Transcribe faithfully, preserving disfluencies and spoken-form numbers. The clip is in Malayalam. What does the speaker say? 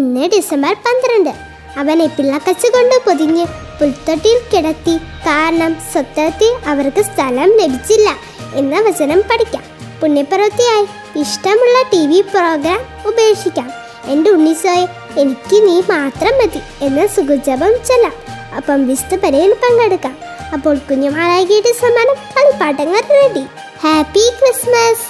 ഇന്ന് ഡിസംബർ പന്ത്രണ്ട് അവനെ പിള്ളക്കച്ച് കൊണ്ട് പൊതിഞ്ഞ് പുൽത്തട്ടിൽ കിടത്തി കാരണം സ്വത്തത്തിൽ അവർക്ക് സ്ഥലം ലഭിച്ചില്ല എന്ന വചനം പഠിക്കാം. പുണ്യപ്രവൃത്തിയായി ഇഷ്ടമുള്ള ടി വി പ്രോഗ്രാം ഉപേക്ഷിക്കാം. എൻ്റെ ഉണ്ണീസോയെ എനിക്ക് നീ മാത്രം മതി എന്ന സുഖജപം ചെല്ലാം. അപ്പം വിസ്തു പരയിൽ പങ്കെടുക്കാം. അപ്പോൾ കുഞ്ഞുമാരാകിയുടെ സമ്മാനം കളിപ്പാട്ടങ്ങൾ റെഡി. Happy Christmas.